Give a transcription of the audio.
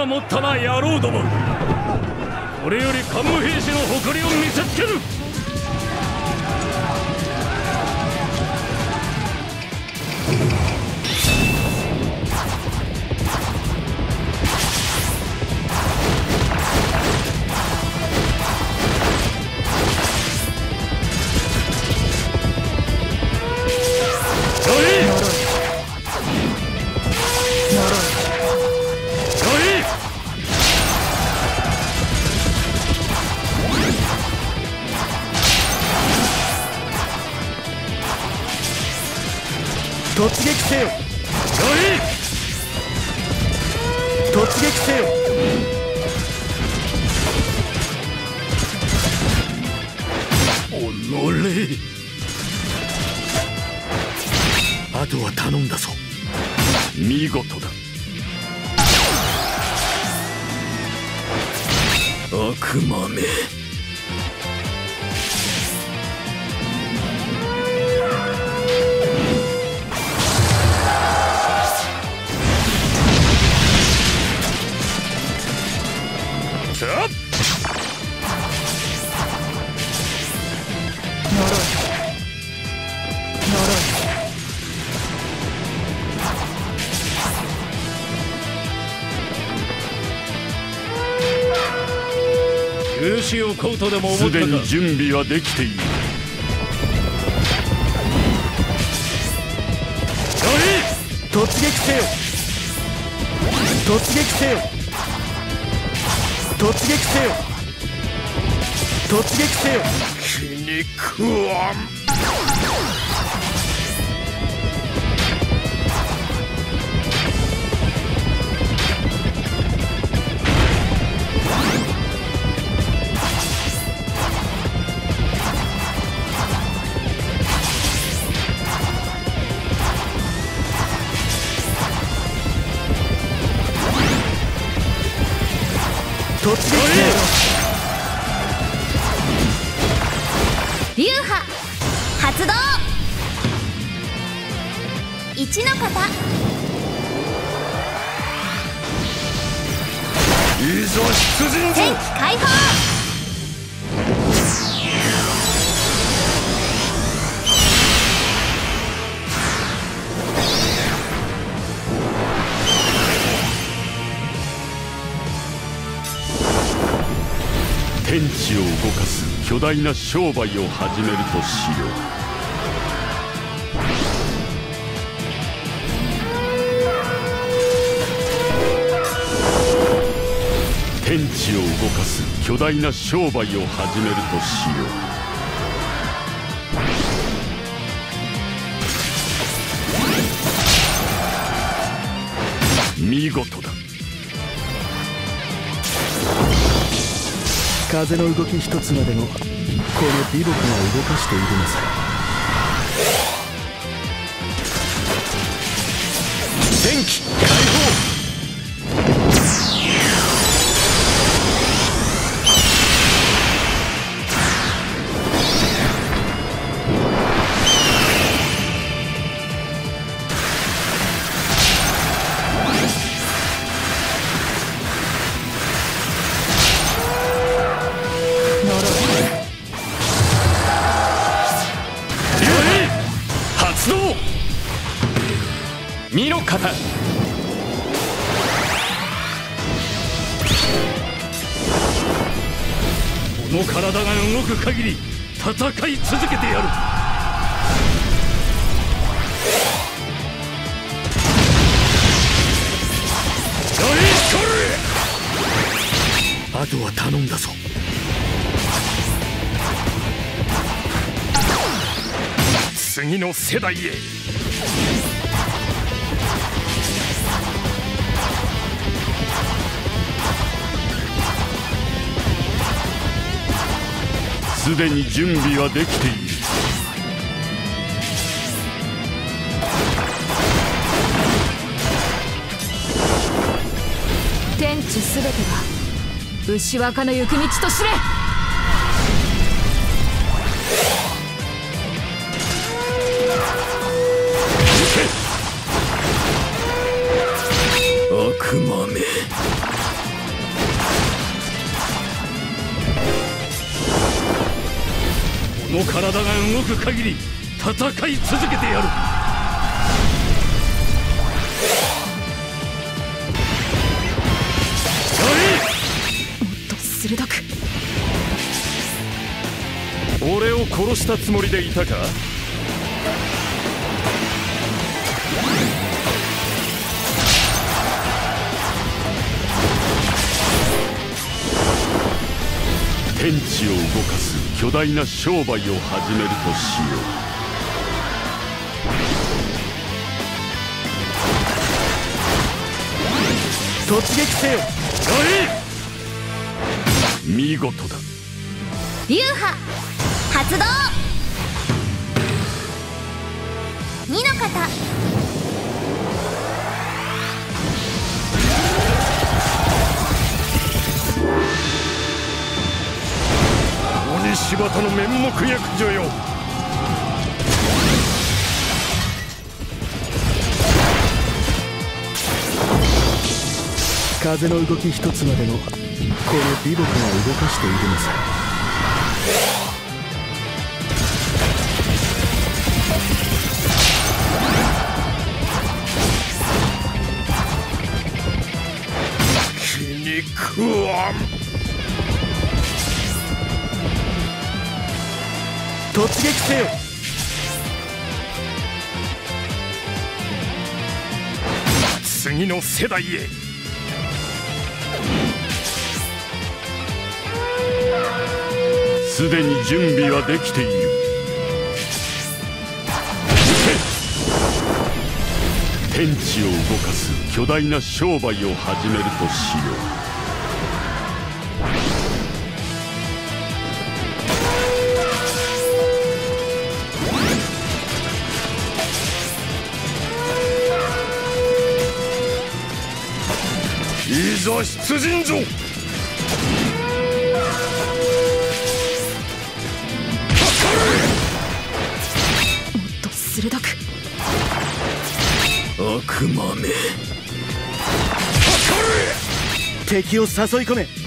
まあ持ったな野郎ども、これより桓武兵士の誇りを見せつける。突撃せよ。突撃せよ。おのれ。あとは頼んだぞ。見事だ。悪魔め。すでに準備はできている。突撃せよ。突撃せよ。突撃せよ。突撃せよ。気に食わん。流派発動。一の方。いざ出陣。天気解放。天地を動かす巨大な商売を始めるとしよう。天地を動かす巨大な商売を始めるとしよう。見事だ。風の動き一つまでもこの美木が動かしているのさ。電気解放。身の型。この体が動く限り戦い続けてやる。あとは頼んだぞ。次の世代へ。すでに準備はできている。天地すべてが牛若の行く道と知れ。行け。悪魔め。の体が動く限り戦い続けてやる。鋭く俺を殺したつもりでいたか？天地を動かす巨大な商売を始めるとしよう。突撃せよ。おい！見事だ。流派発動。二の型。鬼柴田の面目役所よ。風の動き一つまでの。この美木が動かしているのさ。気に食わん。突撃せよ。次の世代へ。すでに準備はできている。天地を動かす巨大な商売を始めるとしよう。いざ出陣ぞ。悪魔め、敵を誘い込め。